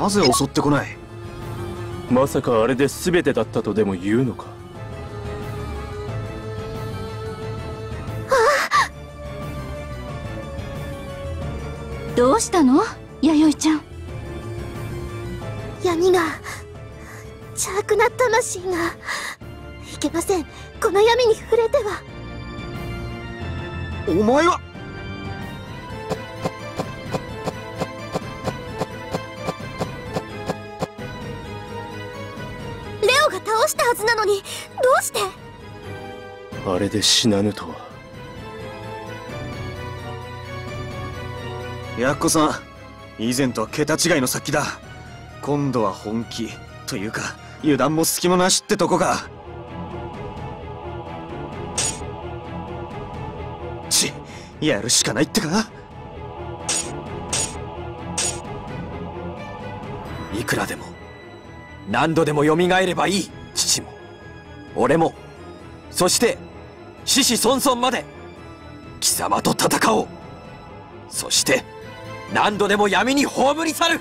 なぜ襲ってこない？まさかあれで全てだったとでも言うのか？ああ、どうしたの弥生ちゃん。闇が、邪悪な魂が、いけません。この闇に触れては。お前はレオが倒したはずなのに、どうして？あれで死なぬとは。やっこさん、以前とは桁違いの殺気だ。今度は本気というか、油断も隙もなしってとこか。やるしかないってか。いくらでも何度でもよみがえればいい。父も俺も、そして子々孫々まで貴様と戦おう。そして何度でも闇に葬り去る。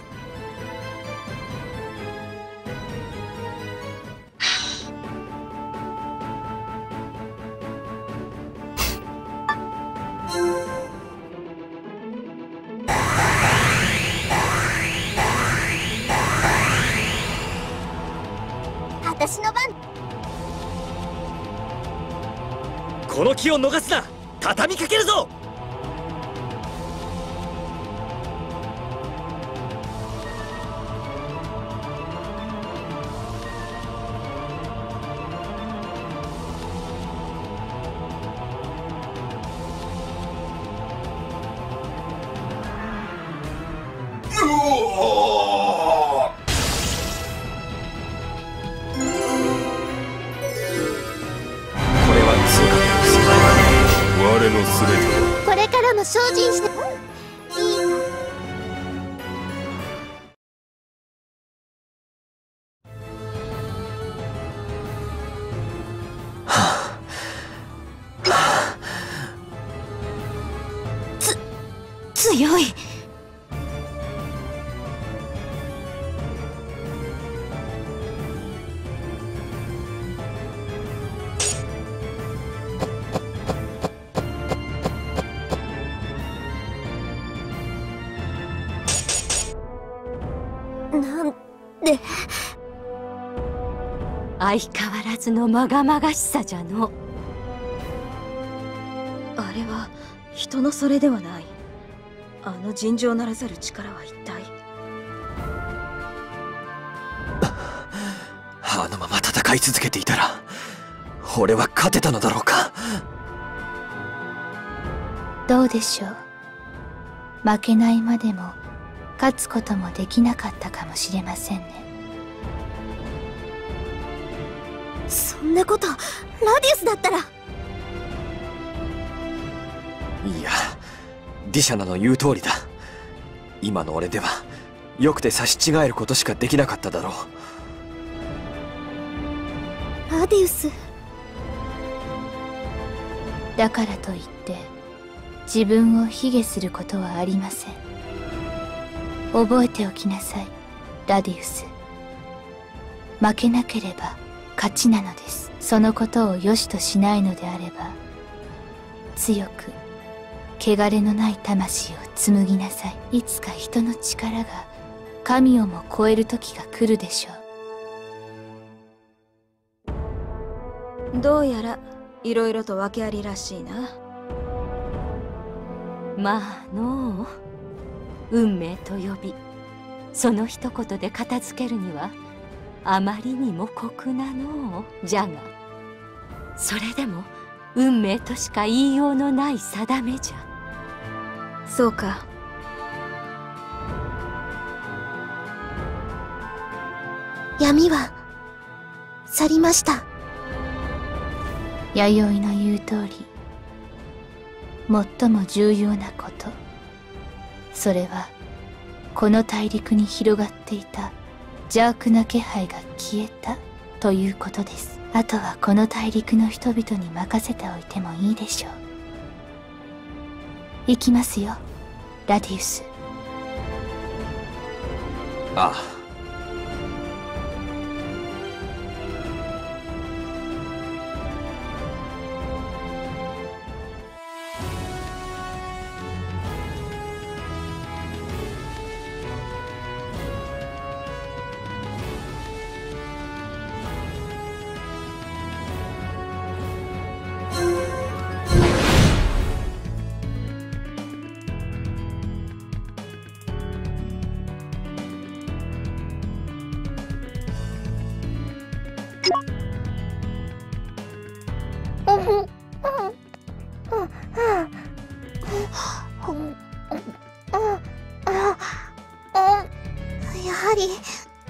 この機を逃すな。畳みかけるぞ。これからも精進して。強い。相変わらずのまがまがしさじゃの。あれは人のそれではない。あの尋常ならざる力は一体。あのまま戦い続けていたら俺は勝てたのだろうか。どうでしょう。負けないまでも勝つこともできなかったかもしれませんね。そんなことラディウスだったら。いや、ディシャナの言う通りだ。今の俺ではよくて差し違えることしかできなかっただろう。ラディウスだからといって自分を卑下することはありません。覚えておきなさい、ラディウス。負けなければ勝ちなのです。そのことを良しとしないのであれば、強く汚れのない魂を紡ぎなさい。いつか人の力が神をも超える時が来るでしょう。どうやらいろいろと訳ありらしいな。まあのう、運命と呼び、その一言で片付けるにはあまりにも酷なのじゃが、それでも運命としか言いようのない定めじゃ。そうか。闇は去りました。弥生の言う通り、最も重要なこと、それはこの大陸に広がっていた邪悪な気配が消えたということです。あとはこの大陸の人々に任せておいてもいいでしょう。行きますよ、ラディウス。ああ。やはり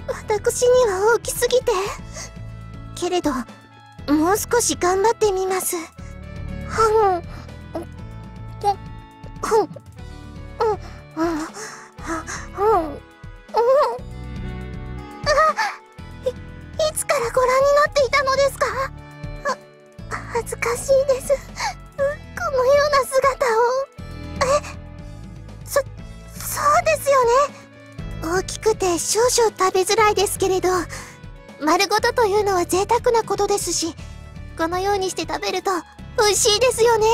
私には大きすぎて、けれどもう少し頑張ってみます。はいつからご覧になっていたのですか？恥ずかしいです。このような姿を。そうですよね。大きくて少々食べづらいですけれど、丸ごとというのは贅沢なことですし、このようにして食べると美味しいですよね。